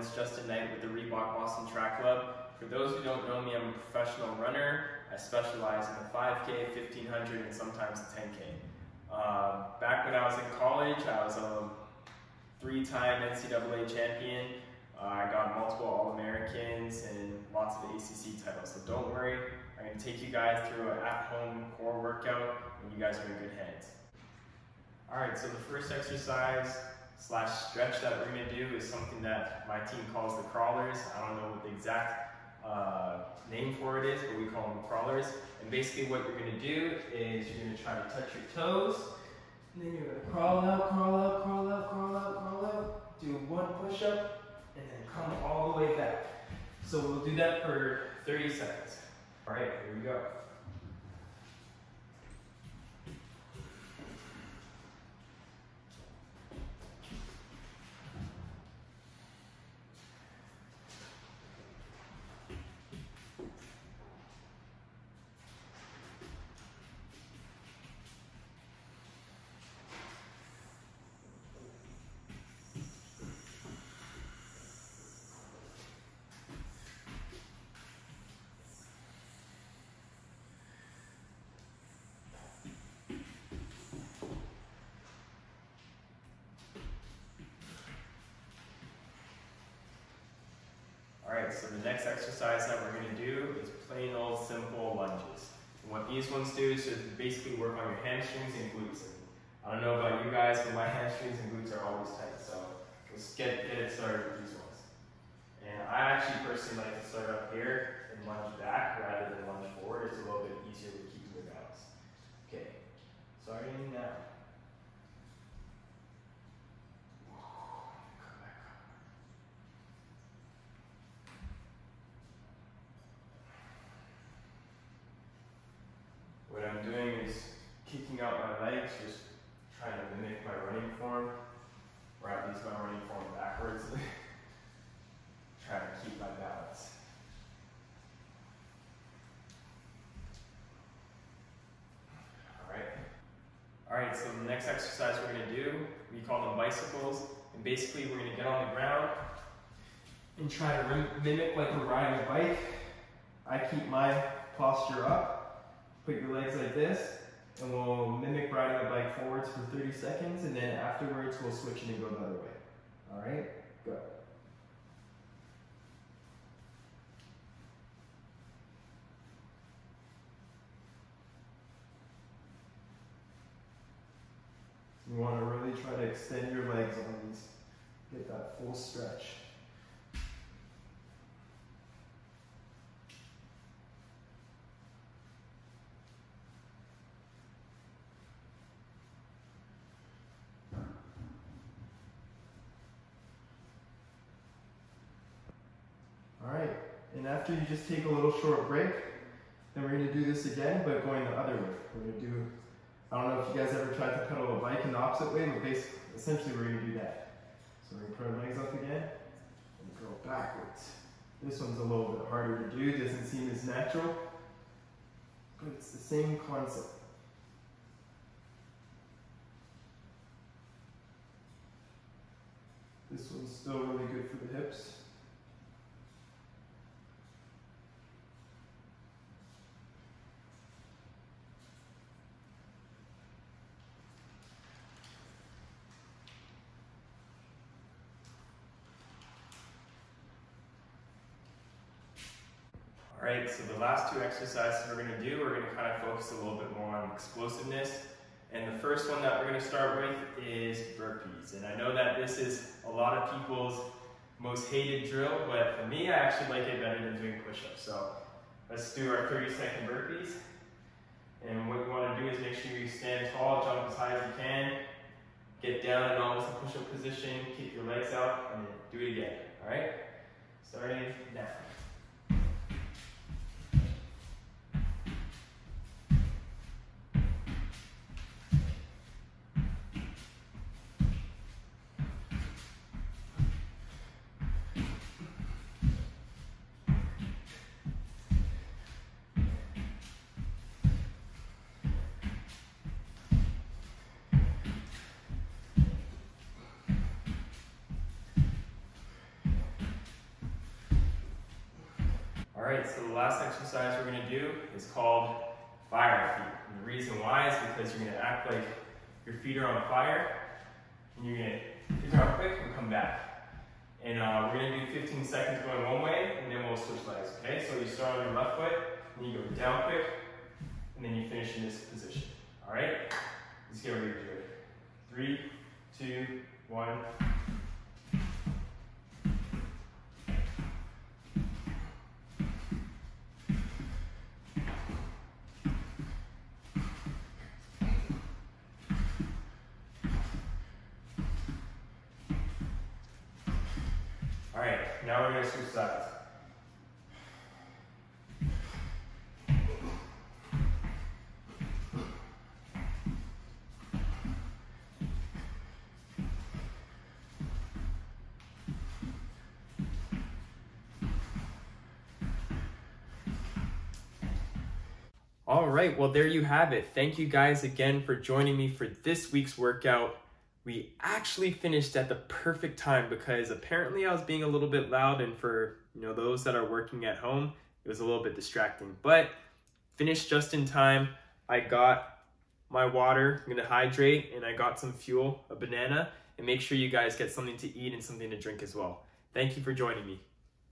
is Justin Knight with the Reebok Boston Track Club. For those who don't know me, I'm a professional runner. I specialize in the 5K, 1500, and sometimes the 10K. Back when I was in college, I was a three-time NCAA champion. I got multiple All-Americans and lots of ACC titles. So don't worry, I'm going to take you guys through an at-home core workout when you guys are in good hands. Alright, so the first exercise slash stretch that we're going to do is something that my team calls the crawlers. I don't know what the exact name for it is, but we call them crawlers. And basically what you're going to do is you're going to try to touch your toes, and then you're going to crawl out, crawl out, crawl out, crawl out, crawl out, do one push-up, and then come all the way back. So we'll do that for 30 seconds. Alright, here we go. So the next exercise that we're going to do is plain old simple lunges. And what these ones do is just basically work on your hamstrings and glutes. And I don't know about you guys, but my hamstrings and glutes are always tight, so let's get it started with these ones. And I actually personally like to start up here and lunge back rather than lunge forward. It's a little bit easier to keep your balance. Okay, starting now. What I'm doing is kicking out my legs, just trying to mimic my running form, or at least my running form backwards, trying to keep my balance. All right, so the next exercise we're going to do, we call them bicycles, and basically we're going to get on the ground and try to mimic like we're riding a bike. I keep my posture up. Put your legs like this, and we'll mimic riding the bike forwards for 30 seconds, and then afterwards we'll switch and go the other way. All right, go. You want to really try to extend your legs on these, get that full stretch. Alright, and after you just take a little short break, then we're going to do this again, but going the other way. We're going to do, I don't know if you guys ever tried to pedal a bike in the opposite way, but basically, essentially we're going to do that. So we're going to put our legs up again, and go backwards. This one's a little bit harder to do, doesn't seem as natural, but it's the same concept. This one's still really good for the hips. Alright, so the last two exercises we're going to do, we're going to kind of focus a little bit more on explosiveness. And the first one that we're going to start with is burpees. And I know that this is a lot of people's most hated drill, but for me, I actually like it better than doing push-ups. So let's do our 30-second burpees. And what you want to do is make sure you stand tall, jump as high as you can, get down in almost a push-up position, kick your legs out, and then do it again. Alright? Starting now. Alright, so the last exercise we're going to do is called fire feet. And the reason why is because you're going to act like your feet are on fire, and you're going to kick out quick and come back. And we're going to do 15 seconds going one way, and then we'll switch legs, okay? So you start on your left foot, and you go down quick, and then you finish in this position, alright? Let's get ready to do it. 3, 2, 1. Alright, now we're going to switch sides. Alright, well there you have it. Thank you guys again for joining me for this week's workout. We actually finished at the perfect time because apparently I was being a little bit loud, and for those that are working at home, it was a little bit distracting, but finished just in time. I got my water, I'm gonna hydrate, and I got some fuel, a banana, and make sure you guys get something to eat and something to drink as well. Thank you for joining me.